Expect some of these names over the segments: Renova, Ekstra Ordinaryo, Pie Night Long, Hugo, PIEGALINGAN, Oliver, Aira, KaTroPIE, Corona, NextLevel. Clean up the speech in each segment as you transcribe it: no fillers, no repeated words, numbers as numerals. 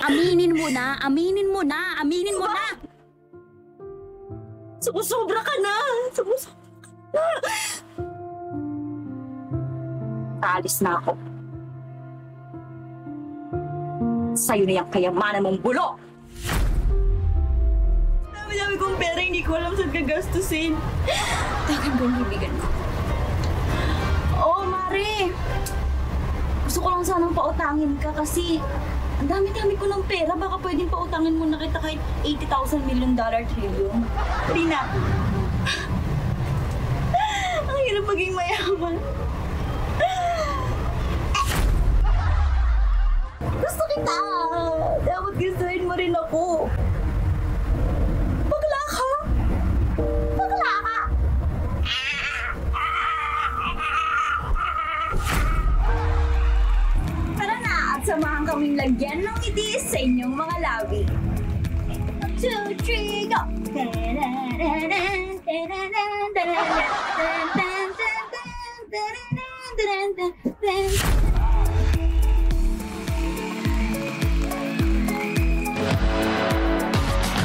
Aminin mo na! Aminin mo na! Aminin mo na! Sumusobra ka na! Sumusobra ka na! Aalis na ako. Sa'yo na yung kayamanan mong bulo! Dami-dami kong pera, hindi ko alam saan kagastusin. Takan ba ang hibigan mo? Oo, Mari! Gusto ko lang sanang pautangin ka kasi ang dami-dami ko ng pera, baka pwedeng pautangin mo na kita kahit $80,000 million trillion. Hindi na. Ang hirap maging mayaman. Gusto kita! Dapat gustuhin mo rin ako. Bakla ka! Bakla ka! Tara na at samahan kaming lagyan ng ngiti sa inyong mga labi. 1, 2, 3, go!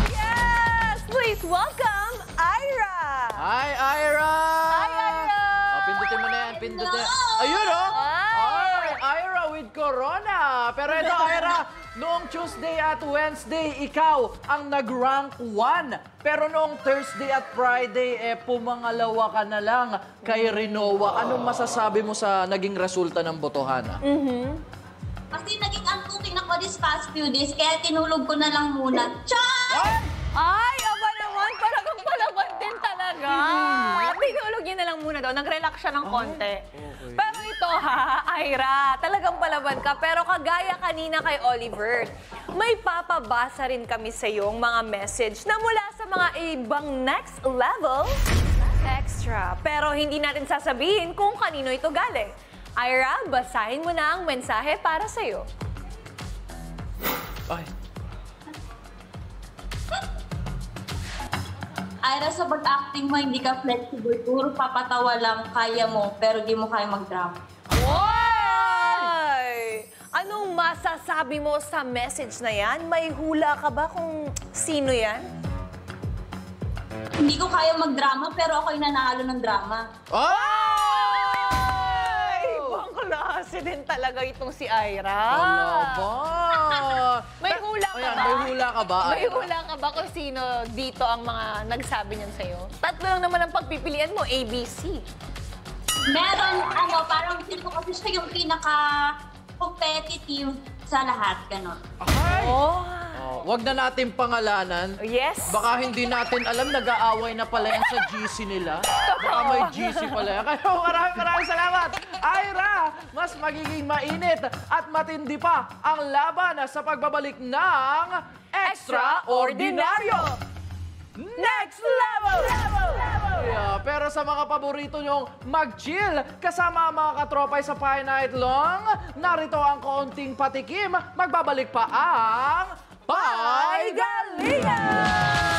Yes! Please welcome Aira! Hi, Aira! Hi, Aira! Oh, pindutin mo na yan, pindutin. Ayun, oh! Hi, Aira with Corona! Pero ito, Aira, noong Tuesday at Wednesday, ikaw ang nag-rank 1. Pero noong Thursday at Friday, pumangalawa ka na lang kay Renova. Anong masasabi mo sa naging resulta ng botohan? Kasi naging untuking ako this past few days, kaya tinulog ko na lang muna. Char! Ay, aba naman! Parang palawag din talaga. Tinulog niya na lang muna daw. Nag-relax siya ng konti. Okay. Pero ito ha, Aira, talagang palaban ka. Pero kagaya kanina kay Oliver, may papabasa rin kami sa iyong mga message na mula sa mga ibang next level extra. Pero hindi natin sasabihin kung kanino ito galing. Aira, basahin mo na ang mensahe para sa'yo. Ay. Aira, sa pag-acting mo, hindi ka flexible. Puro papatawa lang, kaya mo, pero di mo kaya mag-drama. Why? Anong masasabi mo sa message na yan? May hula ka ba kung sino yan? Hindi ko kaya mag-drama, pero ako'y nanalo ng drama. Oh! Klase din talaga itong si Aira. Ano ba? May hula ka ba? May hula ka ba? May hula ka ba kung sino dito ang mga nagsabi niyan sa'yo? Tatlo lang naman ang pagpipilian mo, ABC. Meron, ano, parang sino kasi siya yung pinaka-competitive sa lahat, gano'n. Okay. Oh. Wag na natin pangalanan. Yes. Baka hindi natin alam, nag-aaway na pala yan sa GC nila. Baka may GC pala yan. Kaya maraming salamat. Aira, mas magiging mainit at matindi pa ang laban sa pagbabalik ng Ekstra Ordinaryo. Next level! Yeah, pero sa mga paborito nyong mag-chill kasama ang mga katropay sa Pie Night Long, narito ang kaunting patikim, magbabalik pa ang PIEGALINGAN!